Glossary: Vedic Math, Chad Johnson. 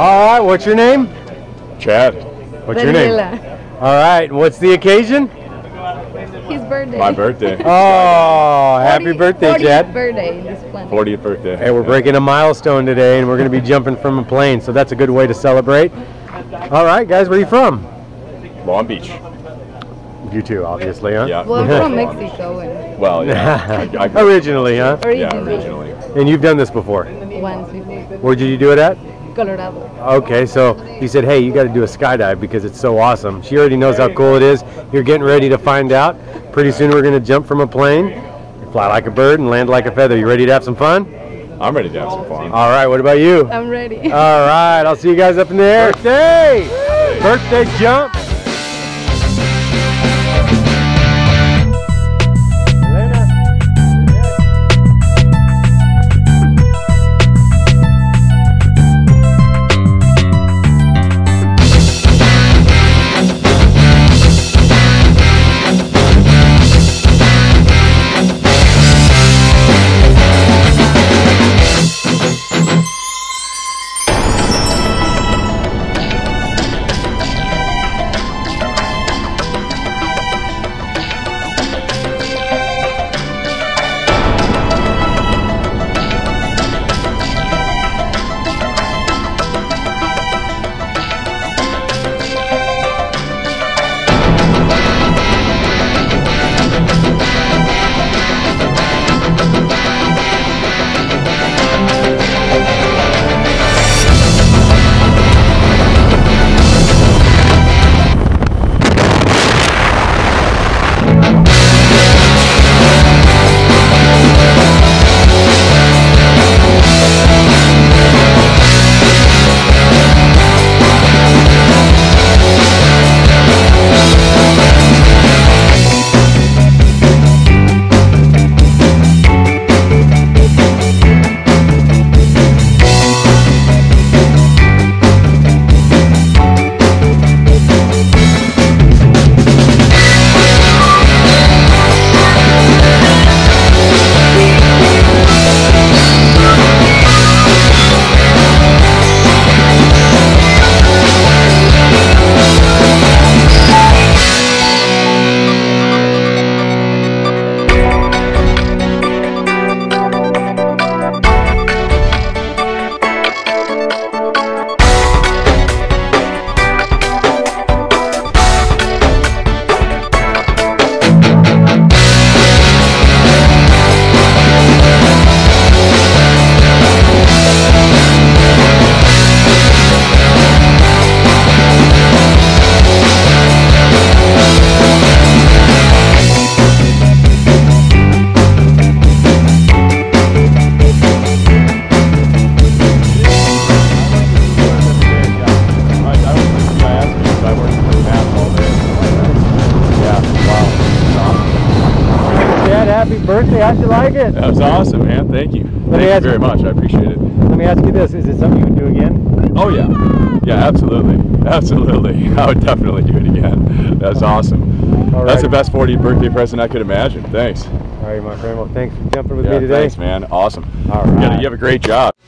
All right, what's your name? Chad. What's your name? All right, what's the occasion? His birthday. My birthday. Oh, happy birthday, Chad. 40th birthday. This 40th birthday. Hey, we're breaking a milestone today, and we're going to be jumping from a plane, so that's a good way to celebrate. All right, guys, where are you from? Long Beach. You too, obviously, huh? Yeah. Well, I'm from Mexico. And well, yeah. Originally, huh? Yeah, originally. And you've done this before? Once before. Where did you do it at? Colorado. Okay, so he said, hey, you got to do a skydive because it's so awesome. She already knows how cool it is. You're getting ready to find out. Pretty soon we're going to jump from a plane, fly like a bird, and land like a feather. You ready to have some fun? I'm ready to have some fun. All right, what about you? I'm ready. All right, I'll see you guys up in the air. Birthday! Woo! Birthday jump! Happy birthday. How'd you like it? That was awesome, man. Thank you. Thank you very much. I appreciate it. Let me ask you this. Is it something you would do again? Oh, yeah. Yeah, absolutely. Absolutely. I would definitely do it again. That's awesome. All right. That's the best 40th birthday present I could imagine. Thanks. All right, my friend. Well, thanks for jumping with me today. Thanks, man. Awesome. All right. You have a great job.